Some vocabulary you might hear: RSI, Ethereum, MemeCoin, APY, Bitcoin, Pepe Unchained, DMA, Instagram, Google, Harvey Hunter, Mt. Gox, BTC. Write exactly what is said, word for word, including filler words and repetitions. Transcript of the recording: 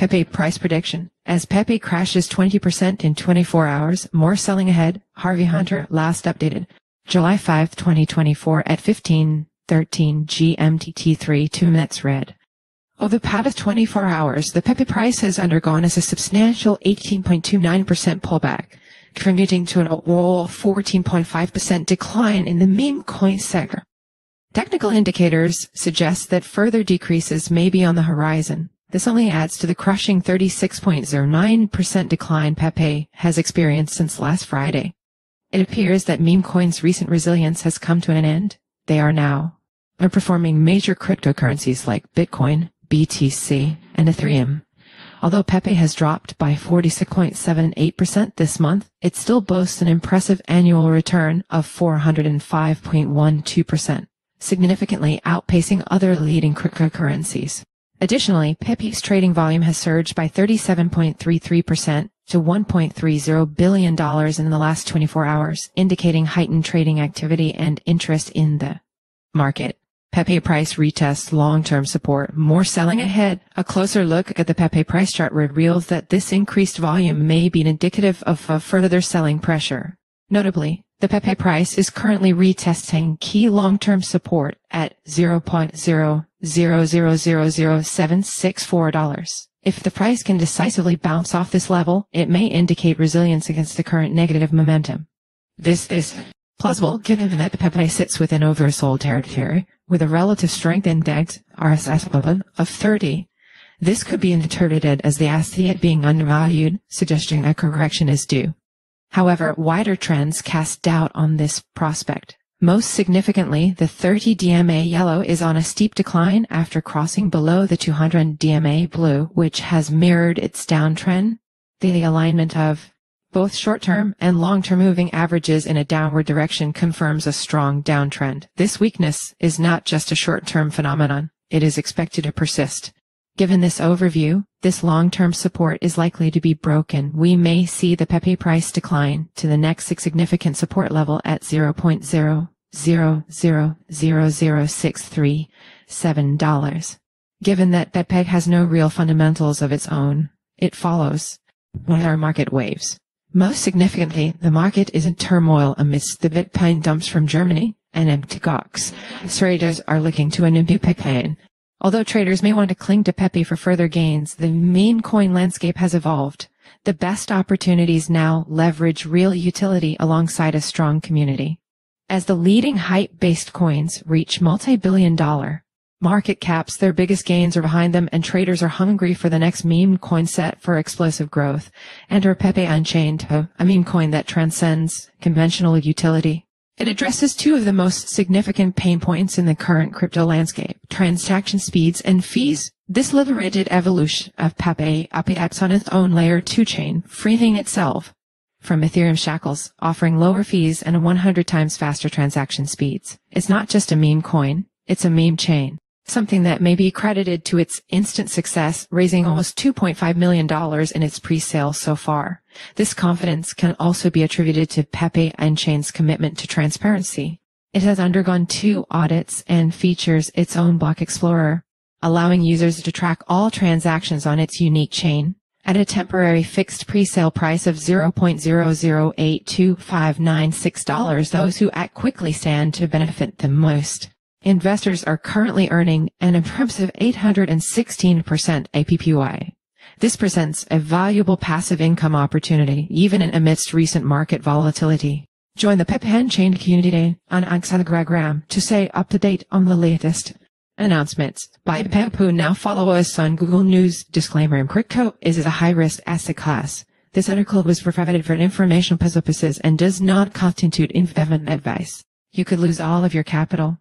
Pepe price prediction. As Pepe crashes twenty percent in twenty-four hours, more selling ahead. Harvey Hunter last updated July fifth, twenty twenty-four at fifteen thirteen G M T three two minutes red. Over the past twenty-four hours, the Pepe price has undergone as a substantial eighteen point two nine percent pullback, contributing to an overall fourteen point five percent decline in the meme coin sector. Technical indicators suggest that further decreases may be on the horizon. This only adds to the crushing thirty-six point zero nine percent decline Pepe has experienced since last Friday. It appears that MemeCoin's recent resilience has come to an end. They are now underperforming major cryptocurrencies like Bitcoin, B T C, and Ethereum. Although Pepe has dropped by forty-six point seven eight percent this month, it still boasts an impressive annual return of four hundred five point one two percent, significantly outpacing other leading cryptocurrencies. Additionally, Pepe's trading volume has surged by thirty-seven point three three percent to one point three zero billion dollars in the last twenty-four hours, indicating heightened trading activity and interest in the market. Pepe price retests long-term support. More selling ahead. A closer look at the Pepe price chart reveals that this increased volume may be indicative of a further selling pressure. Notably, the Pepe price is currently retesting key long-term support at zero point zero zero zero zero zero seven six four dollars. If the price can decisively bounce off this level, it may indicate resilience against the current negative momentum. This is plausible given that the Pepe sits within oversold territory, with a relative strength index, R S I, of thirty. This could be interpreted as the asset being undervalued, suggesting a correction is due. However, wider trends cast doubt on this prospect. Most significantly, the thirty D M A yellow is on a steep decline after crossing below the two hundred D M A blue, which has mirrored its downtrend. The alignment of both short-term and long-term moving averages in a downward direction confirms a strong downtrend. This weakness is not just a short-term phenomenon. It is expected to persist. Given this overview, this long-term support is likely to be broken. We may see the Pepe price decline to the next significant support level at zero point zero zero zero zero six three seven dollars. Given that Pepe has no real fundamentals of its own, it follows when our market waves. Most significantly, the market is in turmoil amidst the Bitcoin dumps from Germany and Mount. Gox. Traders are looking to a new Bitcoin. Although traders may want to cling to Pepe for further gains, the meme coin landscape has evolved. The best opportunities now leverage real utility alongside a strong community. As the leading hype-based coins reach multi-billion dollar market caps, their biggest gains are behind them, and traders are hungry for the next meme coin set for explosive growth. Enter Pepe Unchained, a meme coin that transcends conventional utility. It addresses two of the most significant pain points in the current crypto landscape, transaction speeds and fees. This liberated evolution of Pepe operates on its own layer two chain, freeing itself from Ethereum shackles, offering lower fees and a one hundred times faster transaction speeds. It's not just a meme coin, it's a meme chain. Something that may be credited to its instant success, raising almost two point five million dollars in its pre-sale so far. This confidence can also be attributed to Pepe Unchained's commitment to transparency. It has undergone two audits and features its own block explorer, allowing users to track all transactions on its unique chain. At a temporary fixed pre-sale price of zero point zero zero eight two five nine six dollars, those who act quickly stand to benefit the most. Investors are currently earning an impressive eight hundred sixteen percent A P Y. This presents a valuable passive income opportunity, even amidst recent market volatility. Join the Pepe Unchained community on Instagram to stay up to date on the latest announcements by Pepe. Now follow us on Google News. Disclaimer: Crypto is a high-risk asset class. This article was provided for informational purposes and does not constitute investment advice. You could lose all of your capital.